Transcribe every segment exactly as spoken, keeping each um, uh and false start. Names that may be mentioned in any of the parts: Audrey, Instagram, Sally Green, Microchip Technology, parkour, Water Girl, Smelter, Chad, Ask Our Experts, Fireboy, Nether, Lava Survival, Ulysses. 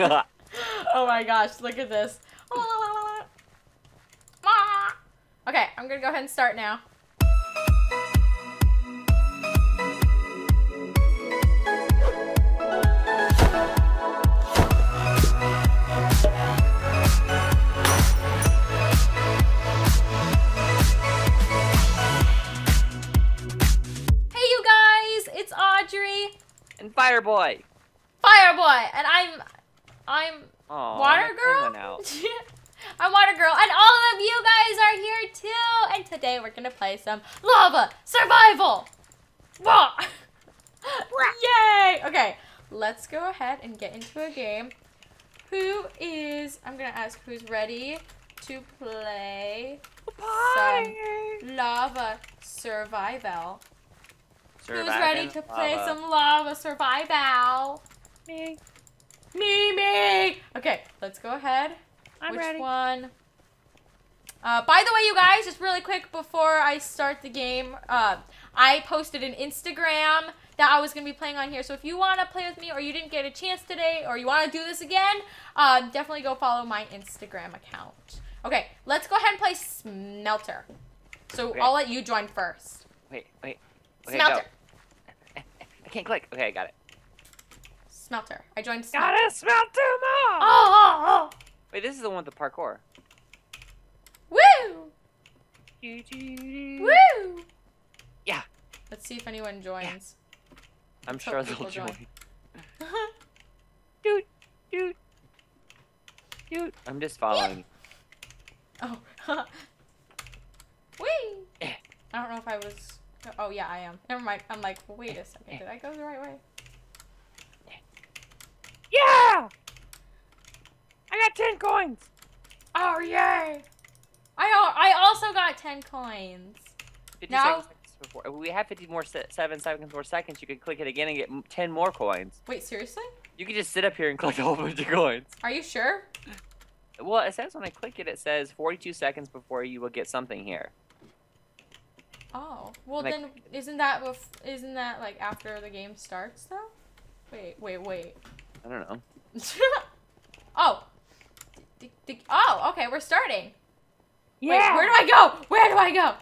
Oh my gosh, look at this. Okay, I'm gonna go ahead and start now. And Fireboy. Fireboy. And I'm I'm Aww, Water Girl. I'm Water Girl. And all of you guys are here too. And today we're gonna play some Lava Survival. Wah! Yay! Okay, let's go ahead and get into a game. Who is I'm gonna ask who's ready to play Bye. some Lava Survival. Surviving Who's ready to play lava. some Lava Survival? Me. Me, me! Okay, let's go ahead. I'm Which ready. Which one? Uh, by the way, you guys, just really quick before I start the game, uh, I posted an Instagram that I was going to be playing on here. So if you want to play with me or you didn't get a chance today or you want to do this again, uh, definitely go follow my Instagram account. Okay, let's go ahead and play Smelter. So okay. I'll let you join first. Wait, wait. Okay, Smelter. Go. I can't click. Okay, I got it. Smelter. I joined Smelter. Got it, Smelter Mom! Oh, oh, oh! Wait, this is the one with the parkour. Woo! Do, do, do. Woo! Yeah. Let's see if anyone joins. Yeah. I'm Let's sure they'll join. join. Dude, dude. Dude. I'm just following. Yeah. Oh. Wee! Yeah. I don't know if I was... Oh, yeah, I am. Never mind. I'm like, wait a second. Did I go the right way? Yeah! I got ten coins! Oh, yay! I I also got ten coins. fifty now, seconds before. We have fifty more se seven seconds more seconds. You can click it again and get ten more coins. Wait, seriously? You can just sit up here and click a whole bunch of coins. Are you sure? Well, it says when I click it, it says forty-two seconds before you will get something here. Oh, well like, then isn't that isn't that like after the game starts though? Wait, wait, wait. I don't know. oh. D d oh, okay, we're starting. Yeah. Wait, where do I go? Where do I go?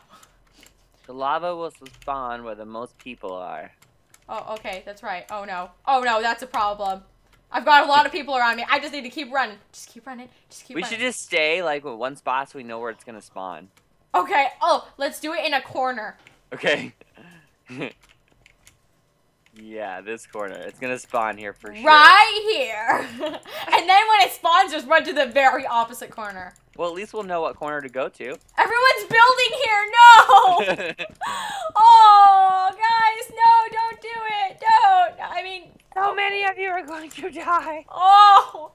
The lava will spawn where the most people are. Oh, okay, that's right. Oh no. Oh no, that's a problem. I've got a lot of people around me. I just need to keep running. Just keep running. Just keep we running. We should just stay like with one spot so we know where it's going to spawn. Okay, oh, let's do it in a corner. Okay. yeah, this corner. It's going to spawn here for sure. Right here. and then when it spawns, just run to the very opposite corner. Well, at least we'll know what corner to go to. Everyone's building here. No. oh, guys, no, don't do it. Don't. I mean. So many of you are going to die. Oh.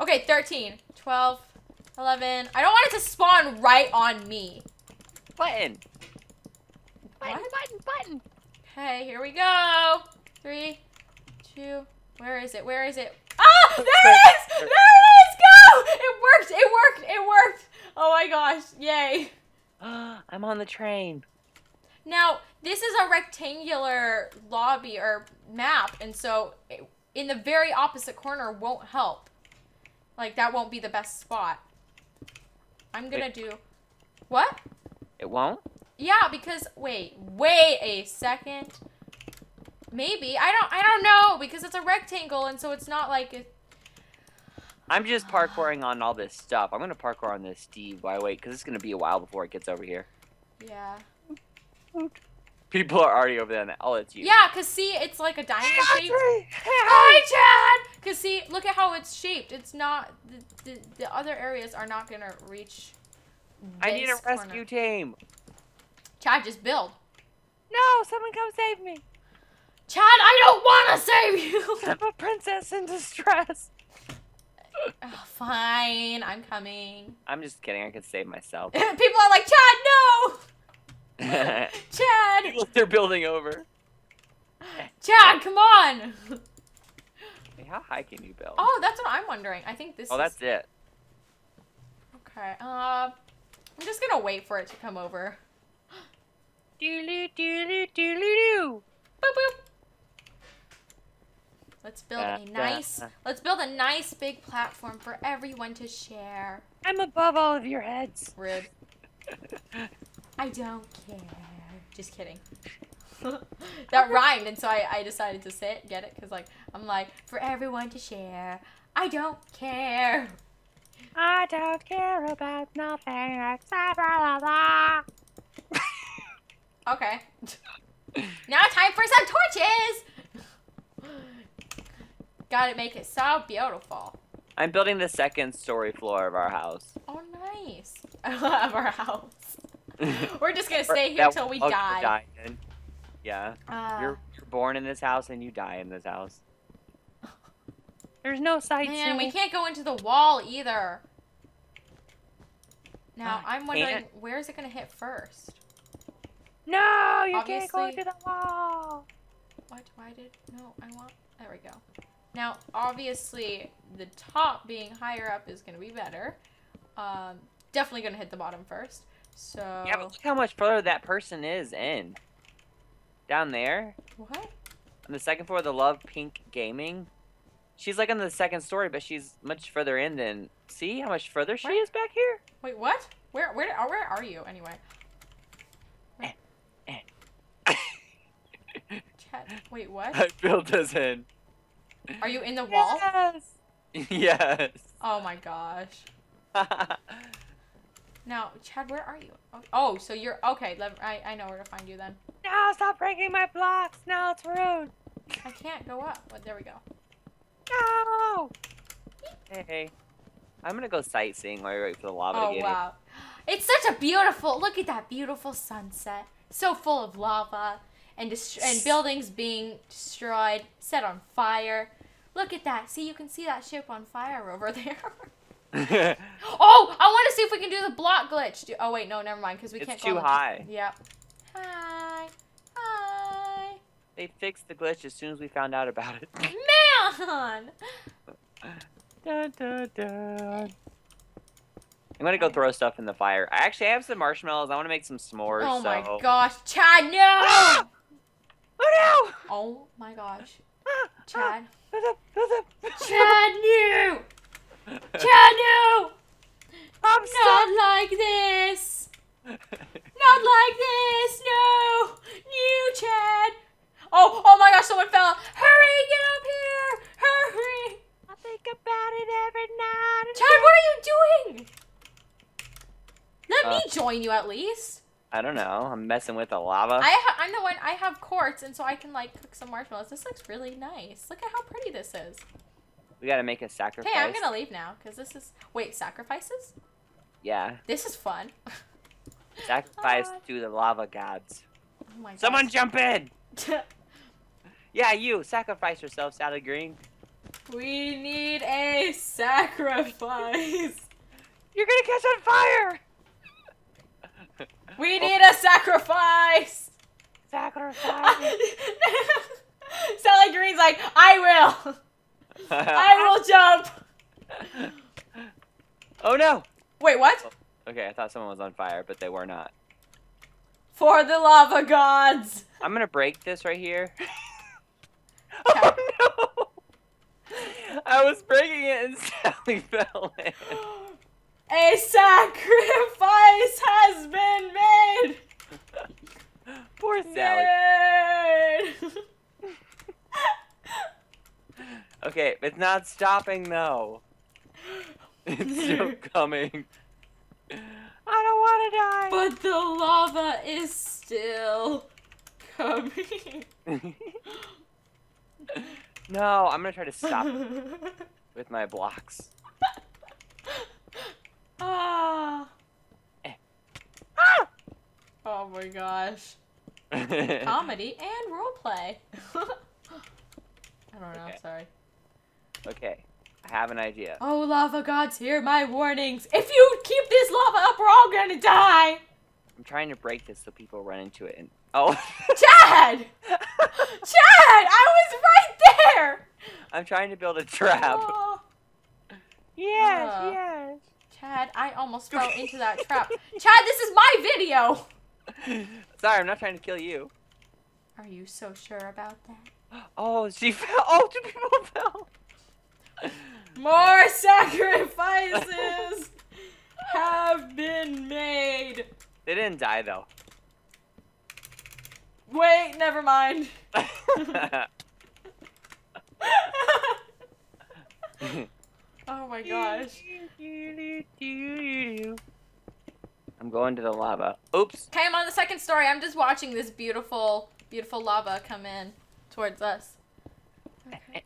Okay, thirteen, twelve, eleven. I don't want it to spawn right on me. Button. Button, what? button, button. Okay, here we go. Three, two, where is it? Where is it? Ah, there it is! There it is! Go! It worked, it worked, it worked. Oh my gosh, yay. I'm on the train. Now, this is a rectangular lobby or map, and so it, in the very opposite corner won't help. Like, that won't be the best spot. I'm gonna wait. do... What? It won't? Yeah, because... Wait. Wait a second. Maybe. I don't I don't know, because it's a rectangle, and so it's not like... It... I'm just parkouring on all this stuff. I'm gonna parkour on this, Steve. Why wait? Because it's gonna be a while before it gets over here. Yeah. People are already over there now. Oh, it's you. Yeah, because see, it's like a diamond shape. Hey, hi, Chad! Because see, look at how it's shaped. It's not... The, the, the other areas are not going to reach this I need a corner. rescue team. Chad, just build. No, someone come save me. Chad, I don't want to save you. I'm a princess in distress. oh, fine, I'm coming. I'm just kidding. I can save myself. People are like, Chad, no! Chad! Look, they're building over. Chad, come on! Wait, how high can you build? Oh, that's what I'm wondering. I think this oh, is... Oh, that's it. Okay, uh... I'm just gonna wait for it to come over. Doodly doodly doodly doo! Boop boop! Let's let's build a nice, let's build a nice big platform for everyone to share. I'm above all of your heads. Rude. I don't care. Just kidding. That rhymed, and so I, I decided to say it, get it? Because, like, I'm like, for everyone to share. I don't care. I don't care about nothing except blah, blah, blah. Okay. Now time for some torches! Gotta make it so beautiful. I'm building the second story floor of our house. Oh, nice. Of our house. We're just gonna stay here till we die. die yeah. Uh, you're, you're born in this house and you die in this house. There's no sightseeing. Man, we can't go into the wall either. Now, uh, I'm wondering, can't. where is it gonna hit first? No, you Obviously. can't go into the wall. What? Why did? No, I want. There we go. Now, obviously, the top being higher up is going to be better. Um, definitely going to hit the bottom first. So. Yeah, but look how much further that person is in. Down there. What? On the second floor of the Love Pink Gaming. She's like on the second story, but she's much further in than. See how much further she Where? is back here? Wait, what? Where? Where? Where are you anyway? Where? Eh, eh. Chad, wait, what? I built this in. Are you in the wall? Yes. Yes. Oh my gosh. Now, Chad, where are you? Oh, oh so you're okay. Let, I I know where to find you then. No, stop breaking my blocks. No, it's rude. I can't go up. Well, there we go. No. Hey, I'm gonna go sightseeing while we wait for the lava. Oh to get wow, in. It's such a beautiful. Look at that beautiful sunset. So full of lava. And, and buildings being destroyed, set on fire. Look at that. See, you can see that ship on fire over there. Oh, I want to see if we can do the block glitch. Do oh, wait, no, never mind, because we it's can't go. It's too high. Yeah. Hi. Hi. They fixed the glitch as soon as we found out about it. Man! Dun, dun, dun. I'm gonna go throw stuff in the fire. I actually have some marshmallows. I want to make some s'mores. Oh so. my gosh, Chad, no! Oh no! Oh my gosh, Chad. Chad, no! Chad, no! I'm stuck. Not like this. Not like this. No, no, Chad. Oh, oh my gosh, someone fell. Hurry, get up here! Hurry! I think about it every night. Chad, what are you doing? Let uh, me join you at least. I don't know. I'm messing with the lava. I ha I'm the one. I have quartz, and so I can like cook some marshmallows. This looks really nice. Look at how pretty this is. We gotta make a sacrifice. Hey, I'm gonna leave now because this is. Wait, sacrifices? Yeah. This is fun. Sacrifice uh, to the lava gods. Oh my Someone gosh. jump in! Yeah, you sacrifice yourself, Sally Green. We need a sacrifice. You're gonna catch on fire. We need oh. a sacrifice! Sacrifice! Sally Green's like, I will! I will jump! Oh no! Wait, what? Okay, I thought someone was on fire, but they were not. For the lava gods! I'm gonna break this right here. Oh no! I was breaking it and Sally fell in. A sacrifice has been made! Poor Sally. Okay, it's not stopping though. It's still coming. I don't want to die! But the lava is still coming. No, I'm gonna try to stop it with my blocks. Ah. Eh. Ah! Oh my gosh. Comedy and roleplay. I don't know, okay. Sorry. Okay, I have an idea. Oh, lava gods, hear my warnings. If you keep this lava up, we're all gonna die. I'm trying to break this so people run into it and. Oh. Chad! Chad! I was right there! I'm trying to build a trap. Oh. Yes, uh. yes. Chad, I almost fell into that trap. Chad, this is my video! Sorry, I'm not trying to kill you. Are you so sure about that? Oh, she fell. Oh, two people fell. More sacrifices have been made. They didn't die, though. Wait, never mind. Oh my gosh. I'm going to the lava. Oops. Okay, I'm on the second story. I'm just watching this beautiful, beautiful lava come in towards us. Okay.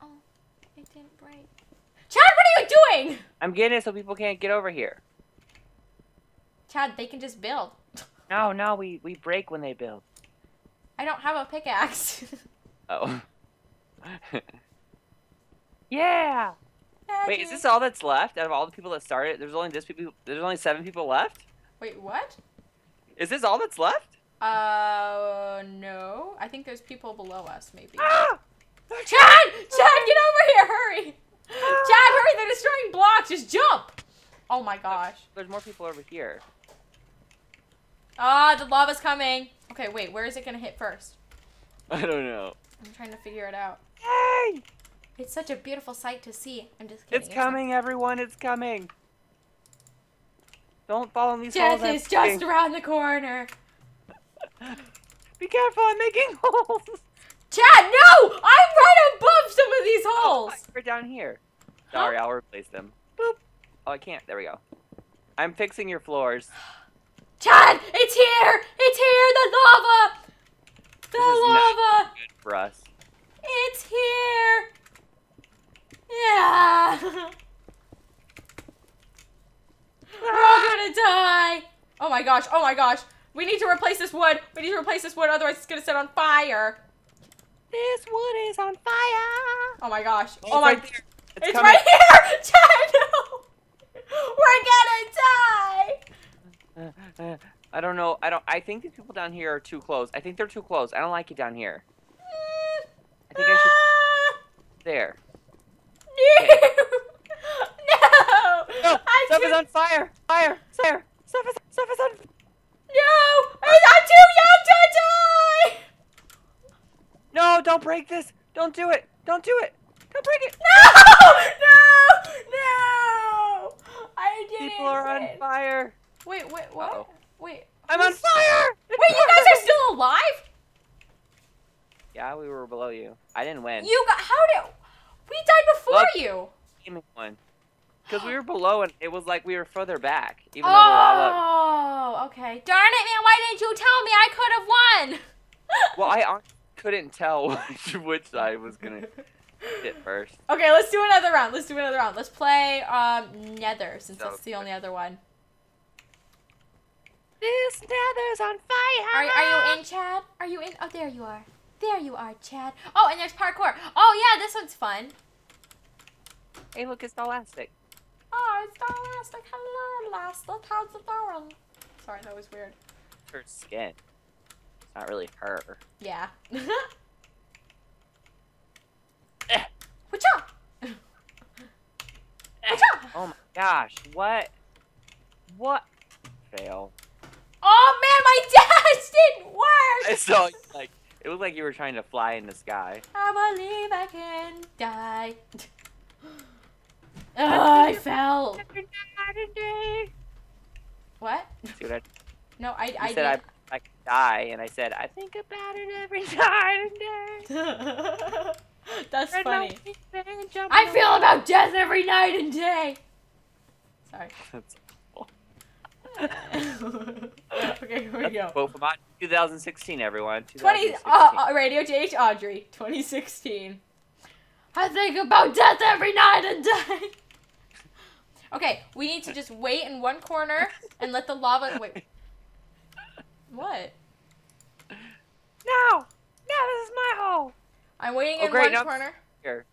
Oh, it didn't break. Chad, what are you doing? I'm getting it so people can't get over here. Chad, they can just build. No, no, we, we break when they build. I don't have a pickaxe. Oh. Yeah! Magic. Wait, is this all that's left? Out of all the people that started, there's only this people there's only seven people left? Wait, what? Is this all that's left? Uh no. I think there's people below us, maybe. Ah! Chad! Chad, get over here, hurry! Ah! Chad, hurry, they're destroying blocks, just jump! Oh my gosh. There's more people over here. Ah, the lava's coming. Okay, wait, where is it gonna hit first? I don't know. I'm trying to figure it out. Yay! It's such a beautiful sight to see. I'm just kidding. It's coming, not... everyone. It's coming. Don't fall in these holes. Death is just thing. around the corner. Be careful. I'm making holes. Chad, no! I'm right above some of these holes. Oh, we're down here. Sorry, huh? I'll replace them. Boop. Oh, I can't. There we go. I'm fixing your floors. Chad, it's here. It's here. The lava. The lava. Not good for us. It's here. Yeah. We're all gonna die. Oh my gosh. Oh my gosh. We need to replace this wood. We need to replace this wood. Otherwise, it's gonna set on fire. This wood is on fire. Oh my gosh. Oh my. It's, it's, it's right here. Chad, no. We're gonna die. I don't know. I don't. I think these people down here are too close. I think they're too close. I don't like it down here. I think I should. There. No! Okay. No! No! I'm stuff too... is on fire! Fire! Fire! Stuff is, stuff is on. No! I'm too young to die! No! Don't break this! Don't do it! Don't do it! Don't break it! No! No! No! I didn't. People are on fire. Wait! Wait! What? Uh-oh. Wait! I'm on fire! Wait! You guys are still alive? Yeah, we were below you. I didn't win. You got how did? We died before Love you. Because we were below and it was like we were further back. Even oh, though we're all up. Okay. Darn it, man. Why didn't you tell me? I could have won. Well, I honestly couldn't tell which, which side was going to hit first. Okay, let's do another round. Let's do another round. Let's play um, Nether since so, that's the only other one. This Nether's on fire. Are, are you in, Chad? Are you in? Oh, there you are. There you are, Chad. Oh, and there's parkour. Oh, yeah, this one's fun. Hey, look, it's the elastic. Oh, it's the elastic. Hello, elastic. How's it going? Sorry, that was weird. Her skin. It's not really her. Yeah. Watch out! Watch out! Oh my gosh, what? What? Fail. Oh man, my dash didn't work! I saw you, like, it looked like you were trying to fly in the sky. I believe I can die. Oh, I fell. What? See what I, no, I, I said did. I, I could die, and I said, I think about it every night and day. That's and funny. I feel away. about death every night and day. Sorry. That's okay, here we go. Quote from twenty sixteen, everyone. twenty sixteen. twenty, uh, Radio J H Audrey, twenty sixteen. I think about death every night and day. Okay, we need to just wait in one corner and let the lava. Wait. What? No! No, this is my hole. I'm waiting oh, in great, one corner. Here.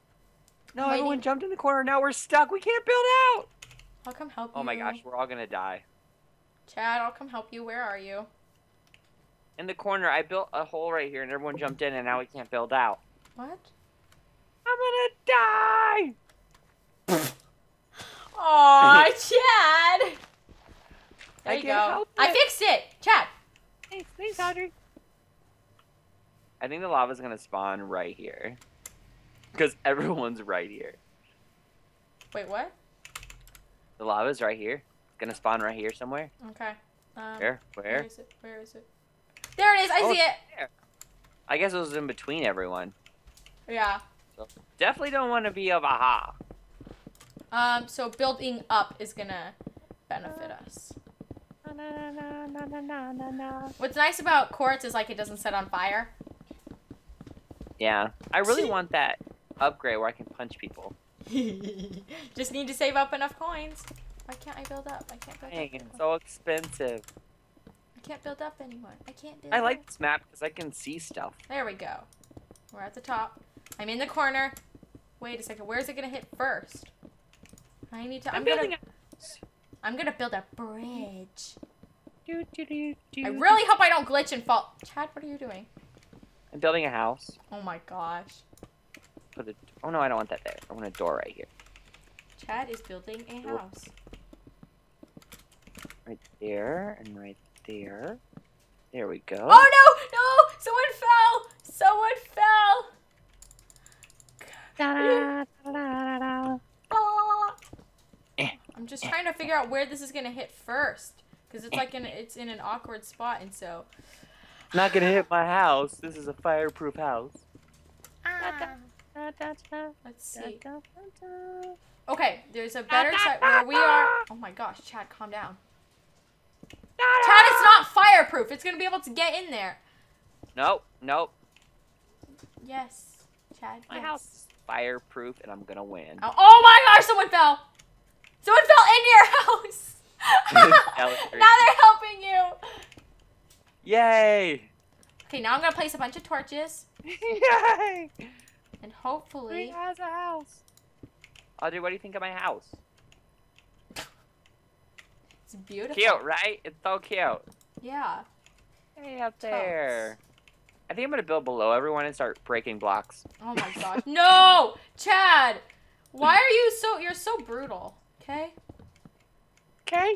No, I'm everyone waiting. jumped in the corner. Now we're stuck. We can't build out. I'll come help oh you. Oh my gosh, we're all gonna die. Chad, I'll come help you. Where are you? In the corner. I built a hole right here, and everyone jumped in, and now we can't build out. What? I'm gonna die! Aw, Chad! There I you go. I fixed it! Chad! Hey, thanks, Audrey. I think the lava's gonna spawn right here. Because everyone's right here. Wait, what? The lava's right here. It's gonna spawn right here somewhere. Okay. Um, where? Where? Where is it? Where is it? There it is! I oh, see it! There. I guess it was in between everyone. Yeah. So definitely don't want to be of a ha. Um, so building up is gonna benefit us. Na, na, na, na, na, na, na. What's nice about quartz is like it doesn't set on fire. Yeah, I really want that upgrade where I can punch people. Just need to save up enough coins. Why can't I build up? I can't build Dang, up. Dang, it's so expensive. I can't build up anymore. I can't do. I like this map because I can see stuff. There we go. We're at the top. I'm in the corner. Wait a second. Where is it gonna hit first? I need to. I'm, I'm building. Gonna... A... I'm gonna build a bridge. Do, do, do, do. I really hope I don't glitch and fall. Chad, what are you doing? I'm building a house. Oh my gosh. Put a... Oh no, I don't want that there. I want a door right here. Chad is building a house. Right there and right there. There we go. Oh no! No! Someone fell! Someone fell! Da-da, da-da, da-da. I'm just trying to figure out where this is gonna hit first, because it's like in it's in an awkward spot, and so. Not gonna hit my house. This is a fireproof house. Ah. Let's see. Okay, there's a better site where we are. Oh my gosh, Chad, calm down. Chad, it's not fireproof. It's gonna be able to get in there. Nope, nope. Yes, Chad. My yes. house is fireproof, and I'm gonna win. Oh, oh my gosh, someone fell. Someone fell in your house. Now they're helping you. Yay! Okay, now I'm gonna place a bunch of torches. Yay! And hopefully. He has a house. Audrey, what do you think of my house? It's beautiful. Cute, right? It's so cute. Yeah. Hey, up there. Totes. I think I'm gonna build below everyone and start breaking blocks. Oh my gosh! No, Chad. Why are you so? You're so brutal. Okay. Okay.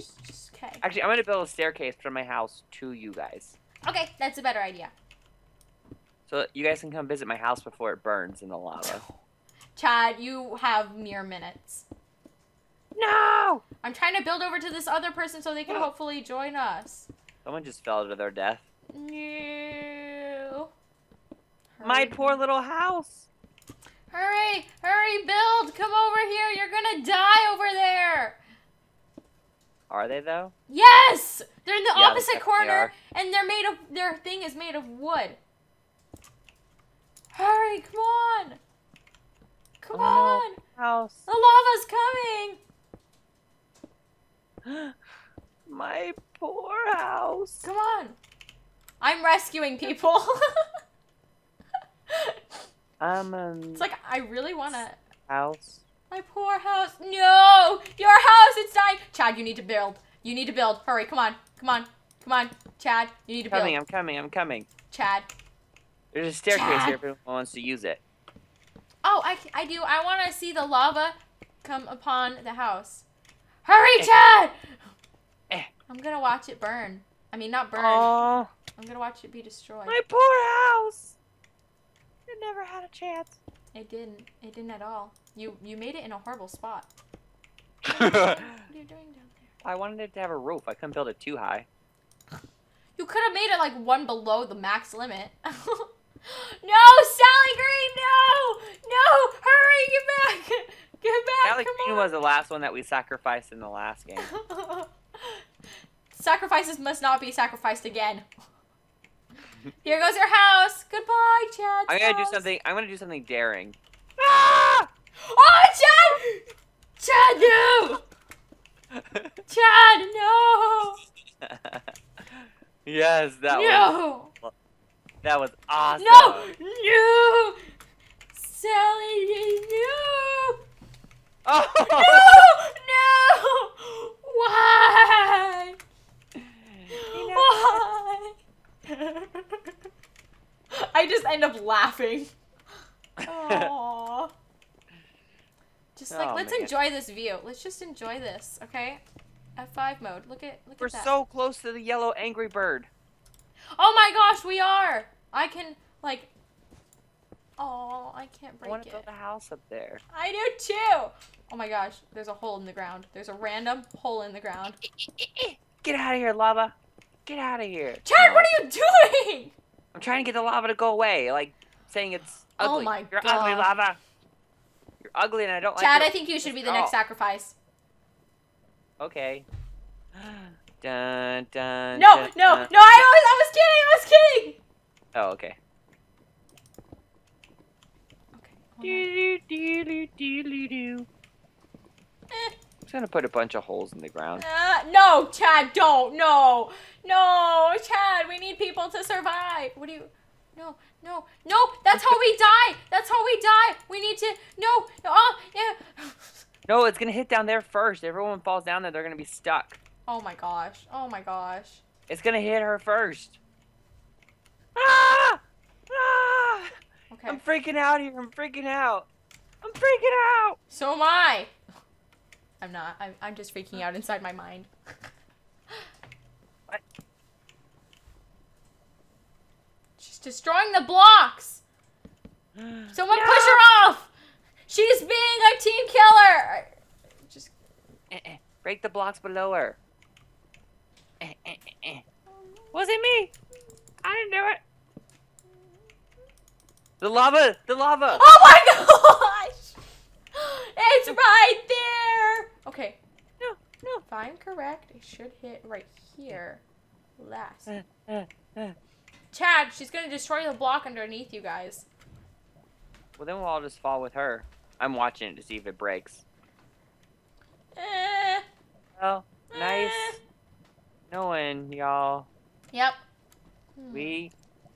Okay. Actually, I'm gonna build a staircase from my house to you guys. Okay, that's a better idea. So you guys can come visit my house before it burns in the lava. Chad, you have mere minutes. No! I'm trying to build over to this other person so they can hopefully join us. Someone just fell to their death. No. Hurry. My poor little house. Hurry! Hurry, build! Come over here! You're gonna die over there! Are they though? Yes! They're in the yeah, opposite corner, and they're made of their thing is made of wood. Hurry, come on! Come oh, on! House. The lava's coming! My poor house! Come on! I'm rescuing people! Um, um, it's like, I really want to... House. My poor house. No! Your house, it's dying! Chad, you need to build. You need to build. Hurry, come on. Come on. Come on. Chad, you need to coming, build. I'm coming, I'm coming. Chad. There's a staircase Chad. here if anyone wants to use it. Oh, I, I do. I want to see the lava come upon the house. Hurry, eh. Chad! Eh. I'm going to watch it burn. I mean, not burn. Aww. I'm going to watch it be destroyed. My poor house! It never had a chance. It didn't. It didn't at all. You you made it in a horrible spot. What are you doing down there? I wanted it to have a roof. I couldn't build it too high. You could have made it like one below the max limit. No, Sally Green, no! No, hurry, get back! Get back, Sally come Green on. was the last one that we sacrificed in the last game. Sacrifices must not be sacrificed again. Here goes your house. Goodbye, Chad. I'm gonna house. do something. I'm gonna do something daring. Ah! Oh, Chad! Chad, no! Chad, no! Yes, that no. was. No. That was awesome. No, no, Sally, no! Oh! No, no! Why? You know, Why? I just end up laughing. Aww. Just like oh, let's man. enjoy this view. Let's just enjoy this, okay? F five mode. Look at look We're at that. We're so close to the yellow angry bird. Oh my gosh, we are! I can, like... Oh, I can't break it. I want to build a house up there. I do too! Oh my gosh, there's a hole in the ground. There's a random hole in the ground. Get out of here, lava. Get out of here. Chad, no. What are you doing? I'm trying to get the lava to go away. Like, saying it's ugly. Oh my You're God. ugly, lava. You're ugly and I don't Chad, like Chad, I think you should be the next sacrifice. Okay. Dun, dun, no, dun, no, dun. no, I was, I was kidding, I was kidding! Oh, okay. Do, do, do, do, do, do. Eh. I'm just gonna put a bunch of holes in the ground. Uh, no, Chad, don't. No, no, Chad. We need people to survive. What do you? No, no, no. That's how we die. That's how we die. We need to. No, no. Oh, yeah. No, it's gonna hit down there first. Everyone falls down there. They're gonna be stuck. Oh my gosh. Oh my gosh. It's gonna hit her first. Ah! Ah! Okay. I'm freaking out here. I'm freaking out. I'm freaking out. So am I. I'm not. I'm, I'm just freaking out inside my mind. What? She's destroying the blocks. Someone no! push her off. She's being a team killer. Just uh-uh. break the blocks below her. Uh, uh, uh. Was it me? I didn't do it. The lava! The lava! Oh my gosh! It's right there! Okay. No, no. If I'm correct, it should hit right here. Last. Uh, uh, uh. Chad, she's gonna destroy the block underneath you guys. Well, then we'll all just fall with her. I'm watching it to see if it breaks. Uh, well, uh, nice knowing, y'all. Yep. We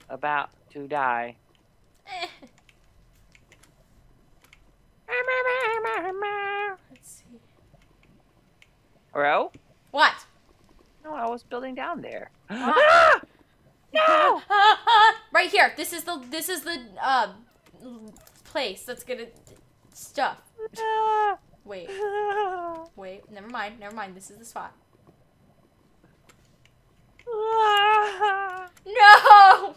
about to die. Let's see. Bro? What? No, I was building down there. Ah. No! Right here. This is the this is the uh place that's gonna stuff. Wait. Wait. Never mind. Never mind. This is the spot. No.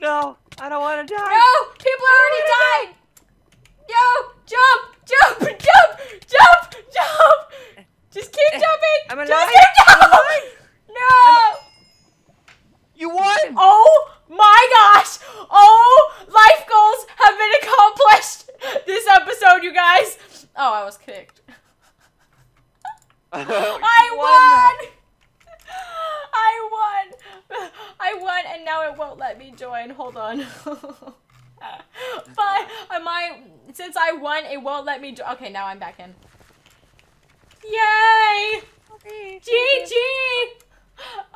No. I don't want to die. No! People are already dying! Yo! Jump! Jump! Jump! Jump! Jump! Just keep jumping! I'm alive! Just keep jumping! No! I'm... You won! Oh my gosh! Oh! Life goals have been accomplished this episode, you guys! Oh, I was kicked. I won! won. I won! I won, and now it won't let me join. Hold on. But am I? Since I won, it won't let me join. Okay, now I'm back in. Yay! Okay, G G!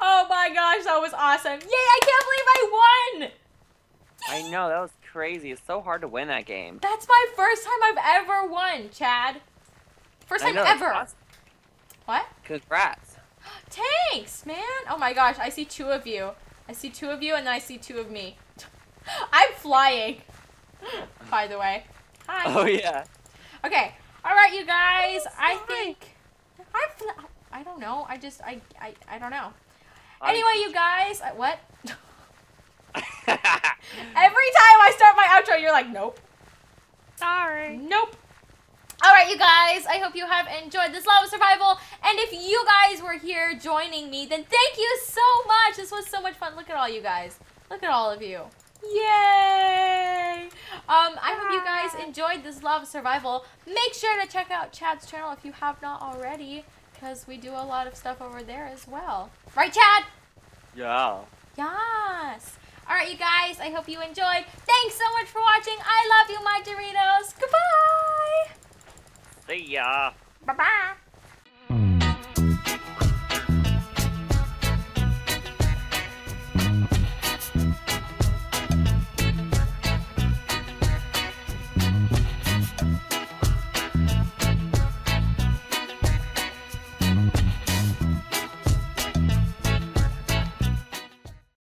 Oh my gosh, that was awesome! Yay! I can't believe I won! I know, that was crazy. It's so hard to win that game. That's my first time I've ever won, Chad. First time know, ever. Awesome. What? Congrats. Thanks, man. Oh my gosh, I see two of you. I see two of you and then I see two of me. I'm flying. By the way. Hi. Oh yeah. Okay. All right, you guys. Oh, I think I fl I don't know. I just I I, I don't know. I... Anyway, you guys, I, what? Every time I start my outro, you're like, "Nope." Sorry. Nope. Alright, you guys, I hope you have enjoyed this Lava Survival, and if you guys were here joining me, then thank you so much! This was so much fun. Look at all you guys. Look at all of you. Yay! Um, I hope you guys enjoyed this Lava Survival. Make sure to check out Chad's channel if you have not already, because we do a lot of stuff over there as well. Right, Chad? Yeah. Yes! Alright, you guys, I hope you enjoyed. Thanks so much for watching. I love you, my Doritos. Goodbye! See ya. Bye-bye.